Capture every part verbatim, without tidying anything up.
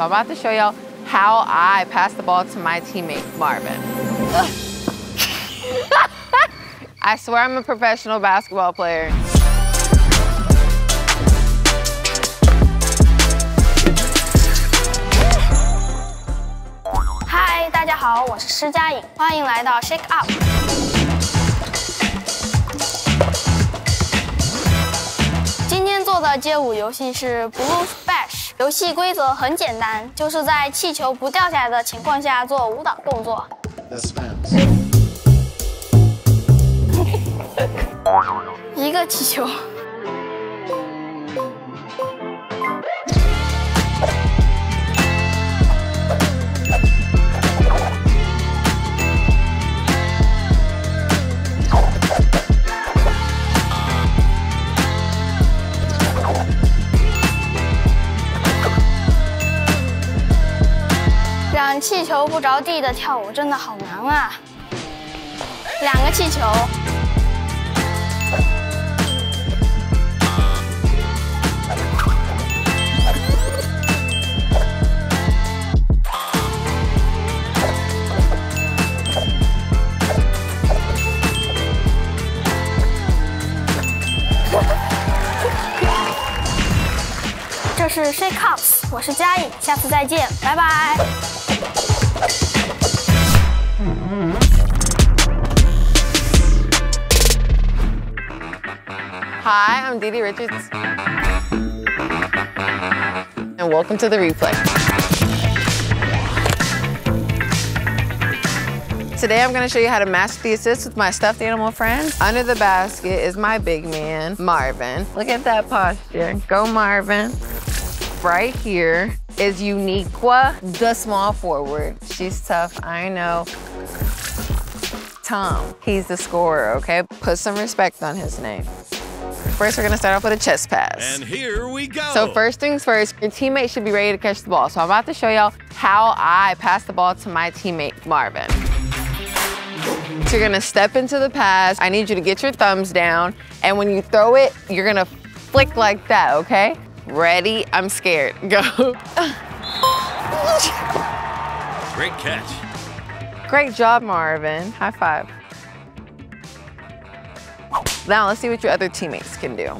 So I'm about to show y'all how I pass the ball to my teammate, Marvin. I swear I'm a professional basketball player. Hi, 大家好，我是施佳颖，欢迎来到 Shake Up。 做的街舞游戏是 Blue Bash， 游戏规则很简单，就是在气球不掉下来的情况下做舞蹈动作。一个气球。让气球不着地的跳舞真的好难啊！两个气球，这是 Shake Up， 我是佳颖，下次再见，拜拜。 Hi, I'm Didi Richards. And welcome to the replay. Today I'm gonna show you how to match the assist with my stuffed animal friend. Under the basket is my big man, Marvin. Look at that posture. Go, Marvin. Right here is Uniqua, the small forward. She's tough, I know. Tom, he's the scorer, okay? Put some respect on his name. First, we're gonna start off with a chest pass. And here we go. So first things first, your teammate should be ready to catch the ball. So I'm about to show y'all how I pass the ball to my teammate, Marvin. So you're gonna step into the pass. I need you to get your thumbs down. And when you throw it, you're gonna flick like that, okay? Ready? I'm scared. Go. Great catch. Great job, Marvin. High five. Now let's see what your other teammates can do.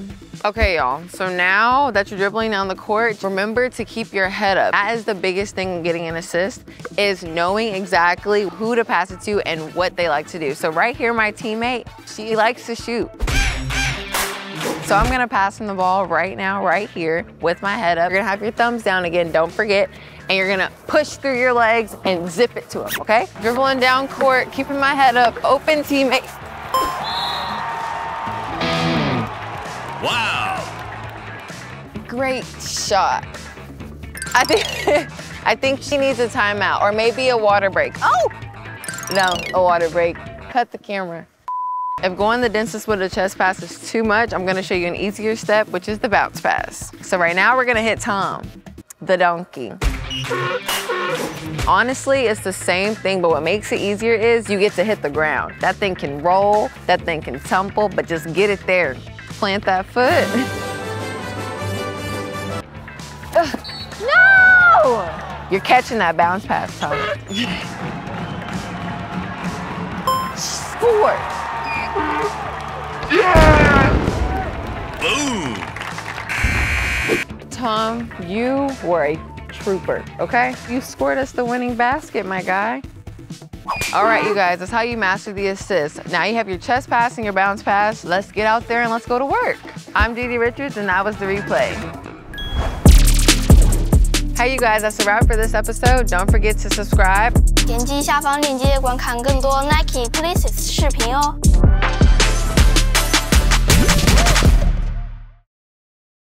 Okay, y'all, so now that you're dribbling down the court, remember to keep your head up. That is the biggest thing in getting an assist, is knowing exactly who to pass it to and what they like to do. So right here, my teammate, she likes to shoot. So I'm gonna pass him the ball right now, right here, with my head up. You're gonna have your thumbs down again, don't forget, and you're gonna push through your legs and zip it to him, okay? Dribbling down court, keeping my head up, open teammate. Wow! Great shot. I think I think she needs a timeout or maybe a water break. Oh! No, a water break. Cut the camera. If going the densest with a chest pass is too much, I'm gonna show you an easier step, which is the bounce pass. So right now we're gonna hit Tom, the donkey. Honestly, it's the same thing, but what makes it easier is you get to hit the ground. That thing can roll, that thing can tumble, but just get it there. Plant that foot. Ugh. No! You're catching that bounce pass, Tom. Score! Yeah! Boom! Tom, you were a trooper, okay? You scored us the winning basket, my guy. All right, you guys, that's how you master the assist. Now you have your chest pass and your bounce pass. Let's get out there and let's go to work. I'm Didi Richards, and that was the replay. Hey, you guys, that's a wrap for this episode. Don't forget to subscribe. 点击下方链接观看更多 Nike Places 视频哦。